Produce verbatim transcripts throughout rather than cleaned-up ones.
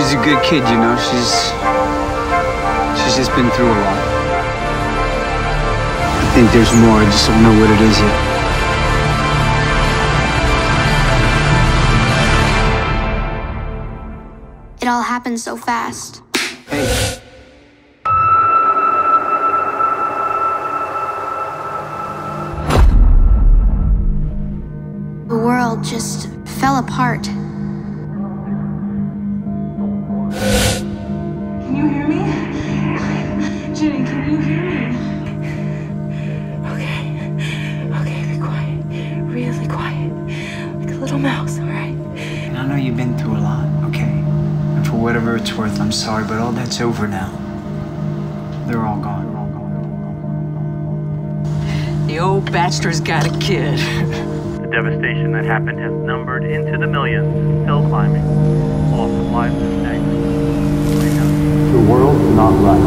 She's a good kid, you know. She's she's just been through a lot. I think there's more. I just don't know what it is yet. It all happened so fast. Hey. The world just fell apart. Can you hear me? Jenny, can you hear me? Okay. Okay, be quiet. Really quiet. Like a little mouse, all right? And I know you've been through a lot, okay? And for whatever it's worth, I'm sorry, but all that's over now. They're all gone. They're all gone. The old bachelor's got a kid. Devastation that happened has numbered into the millions, still climbing. Loss of life is staggering. The world is not right.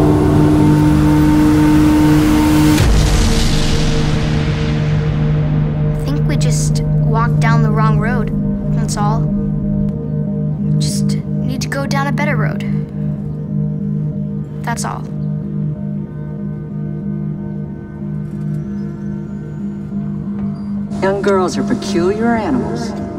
I think we just walked down the wrong road, that's all. Just need to go down a better road. That's all. Young girls are peculiar animals.